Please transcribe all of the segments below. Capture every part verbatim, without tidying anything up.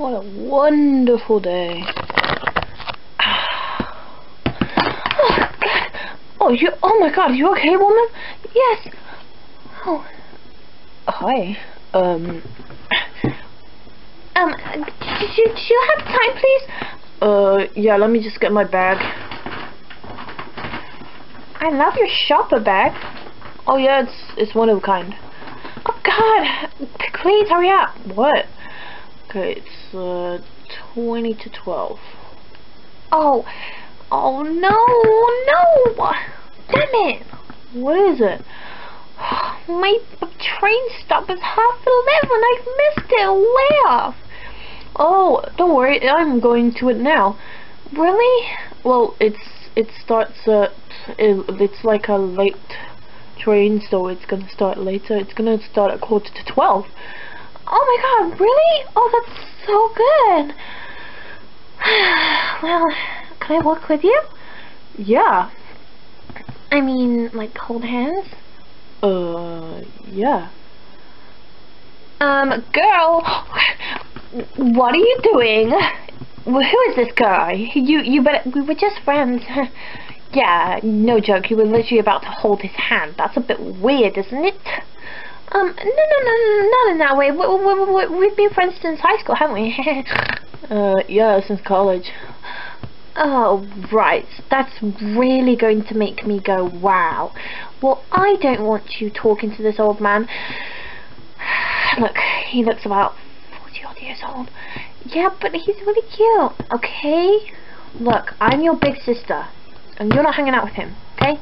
What a wonderful day. Oh, you, oh my god, are you okay, woman? Yes. Oh. Hi. Um. Um, do you, do you have time, please? Uh, yeah, let me just get my bag. I love your shopper bag. Oh yeah, it's it's one of a kind. Oh god, please hurry up. What? Okay, it's uh, twenty to twelve. Oh, oh no, no! Damn it! What is it? My train stop is half eleven. I missed it way off. Oh, don't worry, I'm going to it now. Really? Well, it's it starts at it, it's like a late train, so it's gonna start later. It's gonna start at quarter to twelve. Oh my god, really? Oh, that's so good. Well, can I walk with you? Yeah. I mean, like, hold hands. Uh, yeah. Um, girl, what are you doing? Well, who is this guy? You, you better, we were just friends. Yeah, no joke, you were literally about to hold his hand. That's a bit weird, isn't it? Um, no, no, no, not in that way. We, we, we, we've been friends since high school, haven't we? uh, yeah, since college. Oh, right. That's really going to make me go, wow. Well, I don't want you talking to this old man. Look, he looks about forty odd years old. Yeah, but he's really cute, okay? Look, I'm your big sister, and you're not hanging out with him, okay?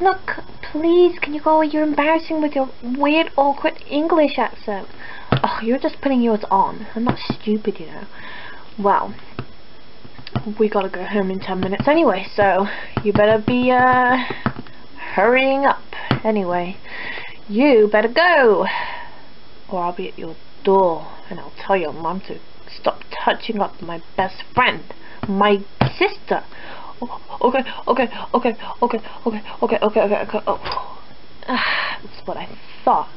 Look, please, can you go away? You're embarrassing with your weird, awkward English accent. Oh, you're just putting yours on. I'm not stupid, you know. Well, we gotta go home in ten minutes anyway, so you better be uh hurrying up. Anyway, you better go, or I'll be at your door and I'll tell your mum to stop touching up my best friend, my sister. Oh, okay, okay, okay, okay, okay, okay, okay, okay, okay. Oh, ah, that's what I thought.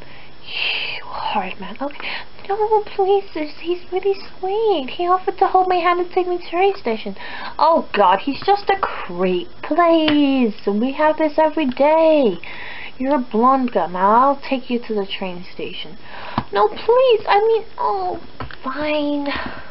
You horrid man. Okay. No, please, he's really sweet. He offered to hold my hand and take me to the train station. Oh god, he's just a creep. Please, we have this every day. You're a blonde girl. Now I'll take you to the train station. No, please, I mean, oh, fine.